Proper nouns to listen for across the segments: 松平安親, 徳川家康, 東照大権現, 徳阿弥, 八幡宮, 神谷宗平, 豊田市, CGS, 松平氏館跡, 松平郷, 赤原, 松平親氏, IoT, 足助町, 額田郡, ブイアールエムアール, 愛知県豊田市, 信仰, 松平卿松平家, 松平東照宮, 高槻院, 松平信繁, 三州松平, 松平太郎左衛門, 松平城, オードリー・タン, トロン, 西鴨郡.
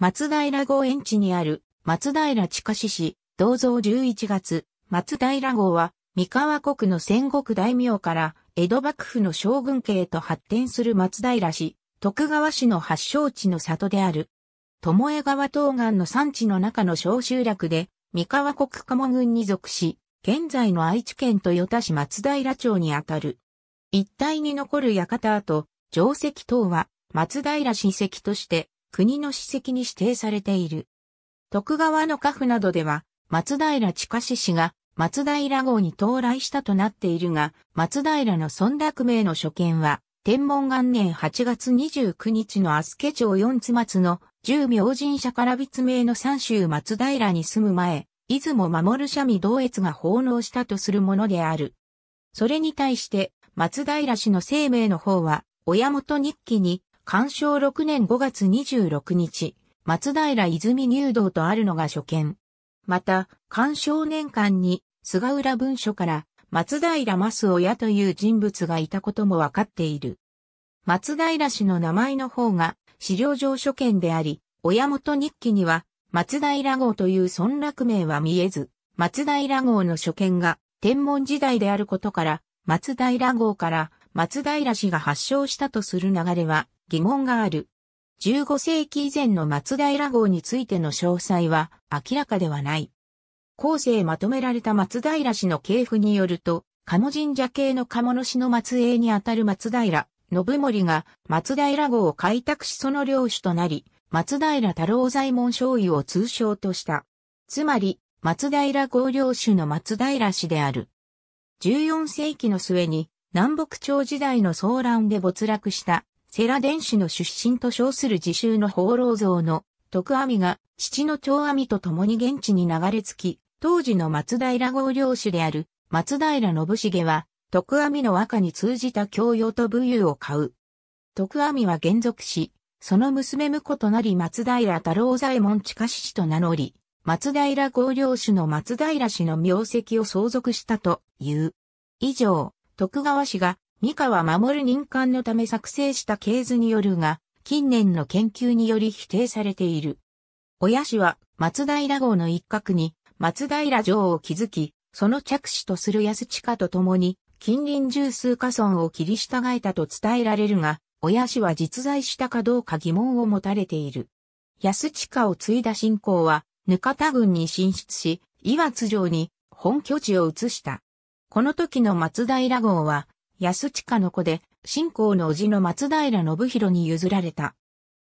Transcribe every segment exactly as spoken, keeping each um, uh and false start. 松平郷園地にある松平親氏銅像じゅういちがつ、松平郷は三河国の戦国大名から江戸幕府の将軍家へと発展する松平氏、徳川氏の発祥地の里である。巴川東岸の山地の中の小集落で、三河国鴨郡に属し、現在の愛知県豊田市松平町にあたる。一帯に残る館跡、城跡等は松平史跡として国の史跡に指定されている。徳川の家譜などでは、松平親氏が松平郷に到来したとなっているが、松平の村落名の所見は、天文元年はちがつにじゅうくにちの足助町四津松の十明神社から別名の三州松平に住む前、出雲守三味道越が奉納したとするものである。それに対して、松平氏の姓名の方は、親元日記に、かんしょうろくねんごがつにじゅうろくにち、松平泉入道とあるのが所見。また、寛正年間に、菅浦文書から、松平益親という人物がいたこともわかっている。松平氏の名前の方が、資料上所見であり、親元日記には、松平郷という村落名は見えず、松平郷の所見が天文時代であることから、松平郷から松平氏が発祥したとする流れは疑問がある。じゅうごせいき以前の松平郷についての詳細は明らかではない。後世まとめられた松平氏の系譜によると、鴨神社系の鴨主の末裔にあたる松平信盛が松平郷を開拓しその領主となり、松平太郎左衛門少尉を通称とした。つまり、松平郷領主の松平氏である。じゅうよんせいきの末に、南北朝時代の騒乱で没落した、世羅伝子の出身と称する自州の放浪僧の徳阿弥が、父の長阿弥と共に現地に流れ着き、当時の松平郷領主である松平信繁は、徳阿弥の和歌に通じた教養と武勇を買う。徳阿弥は還俗し、その娘婿となり松平太郎左衛門親氏と名乗り、松平郷領主の松平氏の名跡を相続したという。以上、徳川氏が三河守任官のため作成した系図によるが、近年の研究により否定されている。親氏は松平郷の一角に松平城を築き、その嫡子とする安親と共に近隣十数か村を切り従えたと伝えられるが、親氏は実在したかどうか疑問を持たれている。安親を継いだ信仰は、額田郡に進出し、岩津城に本拠地を移した。この時の松平郷は、安親の子で、信仰の叔父の松平信弘に譲られた。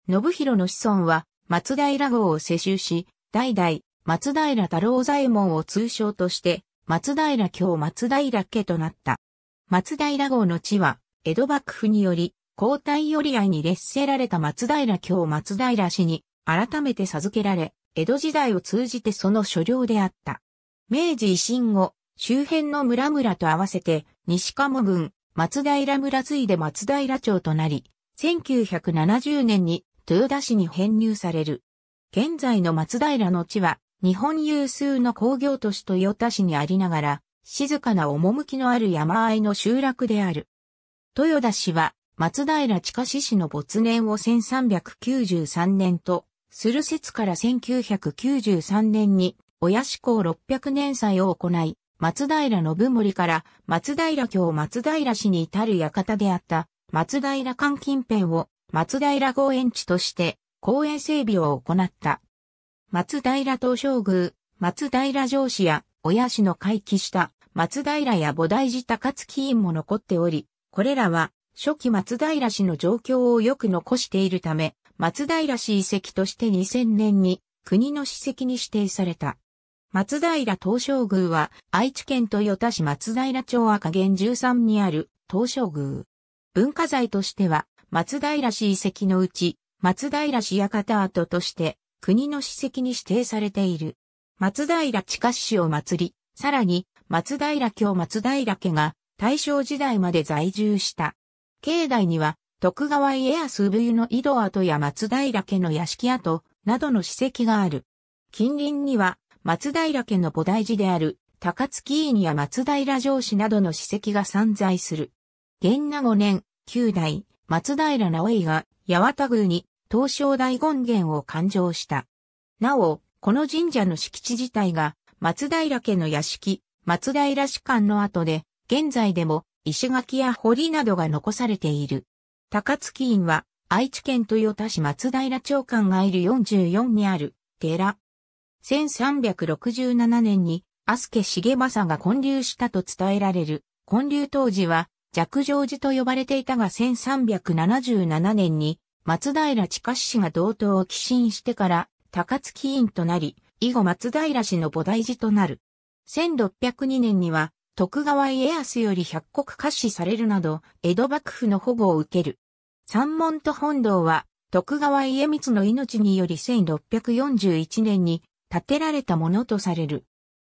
信弘の子孫は、松平郷を世襲し、代々、松平太郎左衛門を通称として、松平卿松平家となった。松平郷の地は、江戸幕府により、皇太寄合に列せられた松平卿松平氏に改めて授けられ、江戸時代を通じてその所領であった。明治維新後、周辺の村々と合わせて西鴨郡、松平村次いで松平町となり、せんきゅうひゃくななじゅうねんに豊田市に編入される。現在の松平の地は日本有数の工業都市豊田市にありながら、静かな趣のある山あいの集落である。豊田市は、松平親氏の没年をせんさんびゃくきゅうじゅうさんねんとする説からせんきゅうひゃくきゅうじゅうさんねんに親氏公ろっぴゃくねんさいを行い、松平信盛から松平卿松平氏に至る館であった松平館近辺を松平郷園地として公園整備を行った。松平東照宮、松平城址や親氏の回帰した松平や菩提寺高槻院も残っており、これらは初期松平氏の状況をよく残しているため、松平氏遺跡としてにせんねんに国の史跡に指定された。松平東照宮は愛知県豊田市松平町赤原じゅうさんにある東照宮。文化財としては松平氏遺跡のうち松平氏館跡として国の史跡に指定されている。松平親氏を祀り、さらに松平卿松平家が大正時代まで在住した。境内には、徳川家康産湯の井戸跡や松平家の屋敷跡などの史跡がある。近隣には、松平家の菩提寺である高槻院や松平城址などの史跡が散在する。元和ごねん、きゅうだい、松平直家が八幡宮に東照大権現を勘定した。なお、この神社の敷地自体が松平家の屋敷、松平士官の跡で、現在でも石垣や堀などが残されている。高月院は愛知県豊田市松平町関街路よんじゅうよんにある寺。せんさんびゃくろくじゅうななねんに阿助重政が建立したと伝えられる。建立当時は寂静寺と呼ばれていたがせんさんびゃくななじゅうななねんに松平親氏が道東を寄進してから高月院となり、以後松平氏の菩提寺となる。せんろっぴゃくにねんには徳川家康より百石下賜されるなど江戸幕府の保護を受ける。三門と本堂は徳川家光の命によりせんろっぴゃくよんじゅういちねんに建てられたものとされる。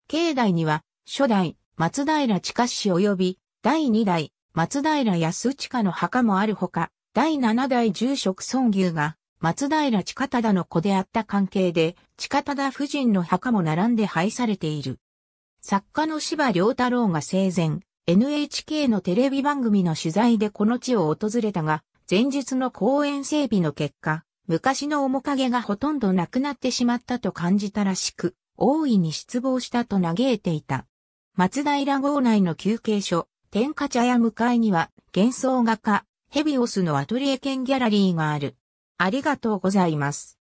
境内には初代松平親氏及びだいにだい松平安親の墓もあるほか、だいななだい住職孫牛が松平親忠の子であった関係で、親忠夫人の墓も並んで配されている。作家の司馬遼太郎が生前、エヌエイチケー のテレビ番組の取材でこの地を訪れたが、前日の公園整備の結果、昔の面影がほとんどなくなってしまったと感じたらしく、大いに失望したと嘆いていた。松平郷内の休憩所、天下茶屋向かいには、幻想画家、ヘビオスのアトリエ兼ギャラリーがある。ありがとうございます。